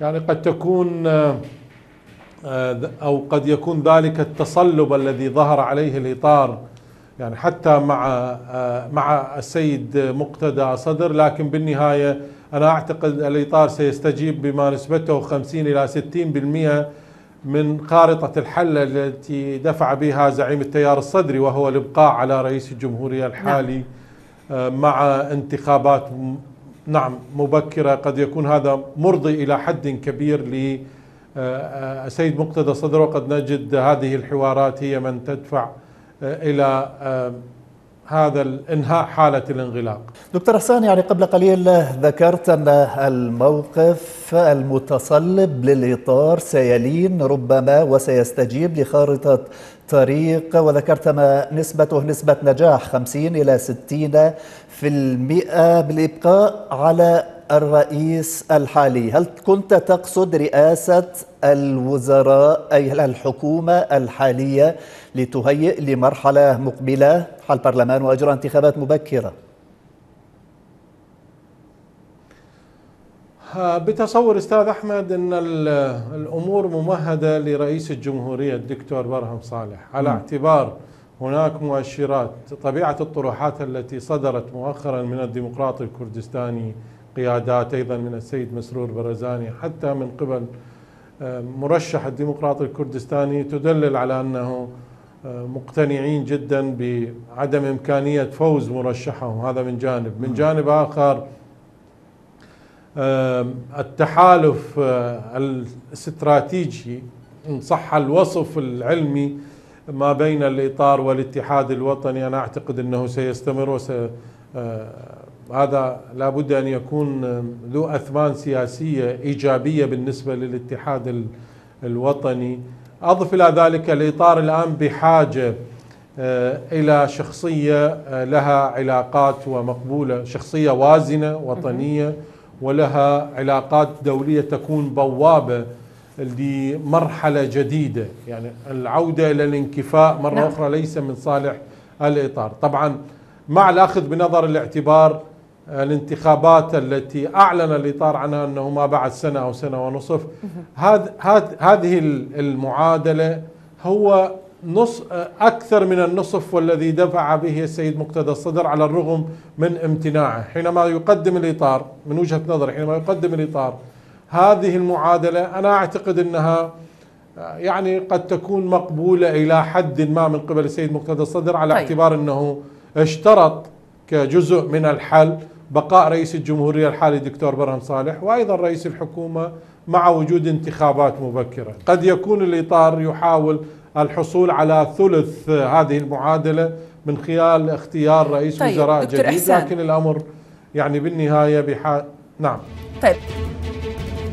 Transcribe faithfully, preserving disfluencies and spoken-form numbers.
يعني قد تكون أو قد يكون ذلك التصلب الذي ظهر عليه الإطار يعني حتى مع مع السيد مقتدى صدر، لكن بالنهاية أنا أعتقد الإطار سيستجيب بما نسبته خمسين إلى ستين بالمئة من خارطة الحل التي دفع بها زعيم التيار الصدري، وهو الإبقاء على رئيس الجمهورية الحالي نعم. مع انتخابات نعم مبكرة. قد يكون هذا مرضي إلى حد كبير للسيد مقتدى صدر، وقد نجد هذه الحوارات هي من تدفع إلى هذا الانهاء حالة الانغلاق. دكتور حسان، يعني قبل قليل ذكرت أن الموقف المتصلب للإطار سيلين ربما وسيستجيب لخارطة طريق، وذكرت ما نسبته نسبة نجاح خمسين إلى ستين بالمئة بالإبقاء على الرئيس الحالي. هل كنت تقصد رئاسة الوزراء أي الحكومة الحالية لتهيئ لمرحلة مقبلة حل برلمان وإجراء انتخابات مبكرة؟ بتصور أستاذ أحمد أن الأمور ممهدة لرئيس الجمهورية الدكتور برهم صالح، على اعتبار هناك مؤشرات. طبيعة الطروحات التي صدرت مؤخرا من الديمقراطي الكردستاني، قيادات أيضا من السيد مسرور برزاني، حتى من قبل مرشح الديمقراطي الكردستاني، تدلل على أنه مقتنعين جدا بعدم إمكانية فوز مرشحهم. هذا من جانب. من جانب آخر التحالف الاستراتيجي إن صح الوصف العلمي ما بين الإطار والاتحاد الوطني، أنا أعتقد أنه سيستمر، وس هذا لابد أن يكون ذو أثمان سياسية إيجابية بالنسبة للاتحاد الوطني. أضف إلى ذلك الإطار الآن بحاجة إلى شخصية لها علاقات ومقبولة، شخصية وازنة وطنية ولها علاقات دولية، تكون بوابة لمرحلة جديدة. يعني العودة إلى الانكفاء مرة نعم. أخرى ليس من صالح الإطار، طبعا مع الأخذ بنظر الاعتبار الانتخابات التي أعلن الإطار عنها أنه ما بعد سنة أو سنة ونصف. هذ هذ هذه المعادلة هو نص أكثر من النصف والذي دفع به السيد مقتدى الصدر على الرغم من امتناعه. حينما يقدم الإطار من وجهة نظري، حينما يقدم الإطار هذه المعادلة، أنا أعتقد أنها يعني قد تكون مقبولة إلى حد ما من قبل السيد مقتدى الصدر، على اعتبار أنه اشترط كجزء من الحل بقاء رئيس الجمهورية الحالي دكتور برهم صالح، وأيضا رئيس الحكومة، مع وجود انتخابات مبكرة. قد يكون الإطار يحاول الحصول على ثلث هذه المعادلة من خلال اختيار رئيس طيب وزراء جديد، لكن الأمر يعني بالنهاية بحاجة نعم طيب.